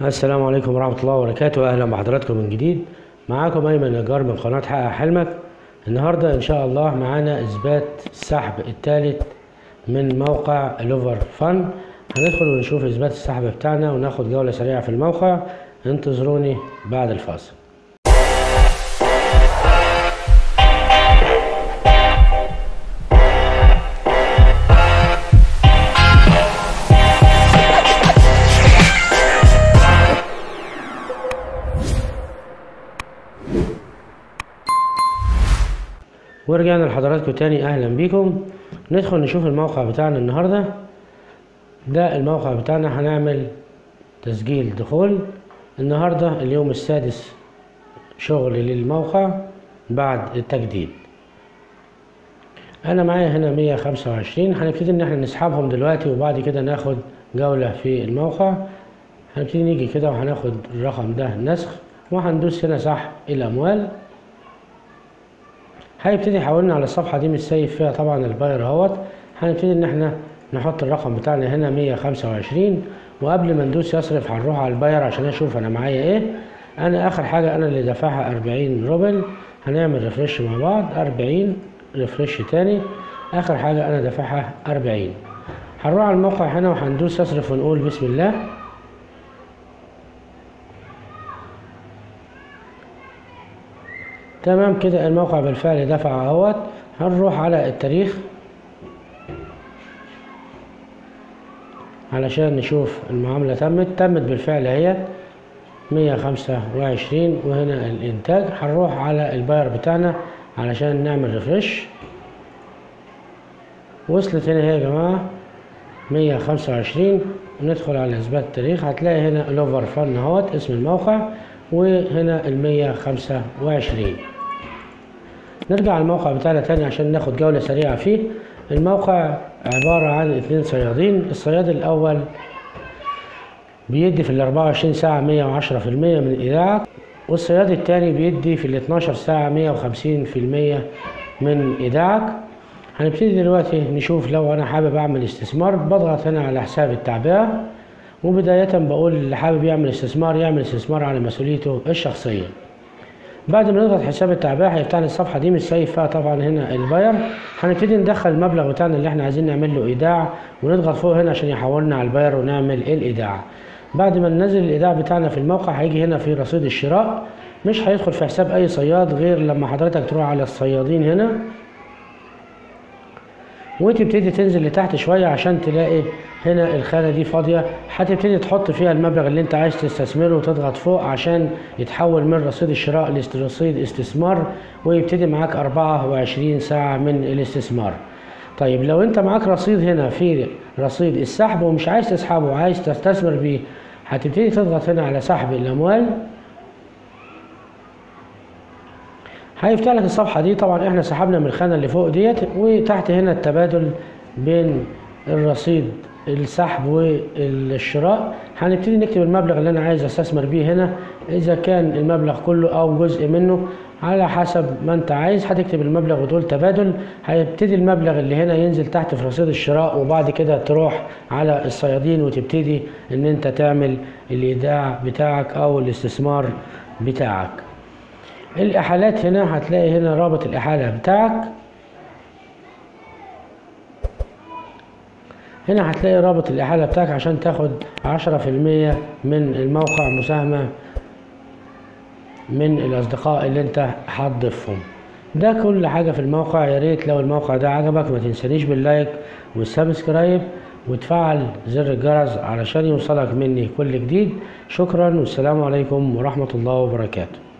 السلام عليكم ورحمة الله وبركاته. أهلا بحضراتكم من جديد. معاكم أيمن النجار من قناة حق حلمك. النهاردة إن شاء الله معانا إثبات السحب الثالث من موقع ألوفر فن. هندخل ونشوف إثبات السحب بتاعنا وناخد جولة سريعة في الموقع. انتظروني بعد الفاصل. ورجعنا لحضراتكم تاني، اهلا بيكم. ندخل نشوف الموقع بتاعنا النهارده. ده الموقع بتاعنا، هنعمل تسجيل دخول النهارده اليوم السادس شغل للموقع بعد التجديد. انا معايا هنا 125، هنبتدي ان احنا نسحبهم دلوقتي وبعد كده ناخد جولة في الموقع. هنبتدي نيجي كده وهناخد الرقم ده نسخ وهندوس هنا سحب الاموال. هيبتدي يحولنا على الصفحة دي مش سايف فيها طبعا الباير اهوت. هنبتدي ان احنا نحط الرقم بتاعنا هنا 125، وقبل ما ندوس يصرف هنروح على الباير عشان اشوف انا معايا ايه. انا اخر حاجة انا اللي دافعها 40 روبل. هنعمل ريفريش مع بعض، 40 ريفريش تاني. اخر حاجة انا دافعها 40. هنروح على الموقع هنا وهندوس يصرف ونقول بسم الله. تمام كده، الموقع بالفعل دفع اهوت. هنروح على التاريخ علشان نشوف المعاملة تمت بالفعل اهي 125، وهنا الانتاج. هنروح على الباير بتاعنا علشان نعمل ريفريش. وصلت هنا اهي يا جماعة 125. ندخل على اثبات التاريخ، هتلاقي هنا ألوفر فن اهوت اسم الموقع، وهنا 125. نرجع الموقع بتاعنا تاني عشان ناخد جولة سريعة فيه. الموقع عبارة عن 2 صيادين. الصياد الأول بيدي في 24 ساعة 110% من إيداعك، والصياد التاني بيدي في 12 ساعة 150% من إيداعك. هنبتدي دلوقتي نشوف لو أنا حابب أعمل استثمار. بضغط هنا على حساب التعبئة، وبداية بقول اللي حابب يعمل استثمار يعمل استثمار على مسؤوليته الشخصية. بعد ما نضغط حساب التعبئة هيفتح لي الصفحة دي مش سايب فيها طبعا هنا الباير. هنبتدي ندخل المبلغ بتاعنا اللي احنا عايزين نعمل له ايداع، ونضغط فوق هنا عشان يحولنا على الباير ونعمل الايداع. بعد ما ننزل الايداع بتاعنا في الموقع هيجي هنا في رصيد الشراء. مش هيدخل في حساب اي صياد غير لما حضرتك تروح على الصيادين هنا وتبتدي تنزل لتحت شوية عشان تلاقي هنا الخانة دي فاضية. هتبتدي تحط فيها المبلغ اللي انت عايز تستثمره وتضغط فوق عشان يتحول من رصيد الشراء لرصيد استثمار، ويبتدي معاك 24 ساعة من الاستثمار. طيب لو انت معاك رصيد هنا في رصيد السحب ومش عايز تسحبه وعايز تستثمر بيه، هتبتدي تضغط هنا على سحب الأموال. هيفتح لك الصفحة دي. طبعا احنا سحبنا من الخانة اللي فوق ديت، وتحت هنا التبادل بين الرصيد السحب والشراء. هنبتدي نكتب المبلغ اللي انا عايز استثمر بيه هنا، اذا كان المبلغ كله او جزء منه على حسب ما انت عايز. هتكتب المبلغ وتقول تبادل. هيبتدي المبلغ اللي هنا ينزل تحت في رصيد الشراء، وبعد كده تروح على الصيادين وتبتدي ان انت تعمل الايداع بتاعك او الاستثمار بتاعك. الاحالات هنا هتلاقي هنا رابط الاحالة بتاعك. هنا هتلاقي رابط الاحالة بتاعك عشان تاخد 10% من الموقع مساهمة من الاصدقاء اللي انت هتضيفهم. ده كل حاجة في الموقع. يا ريت لو الموقع ده عجبك ما تنسانيش باللايك والسبسكرايب، وتفعل زر الجرس علشان يوصلك مني كل جديد. شكرا والسلام عليكم ورحمة الله وبركاته.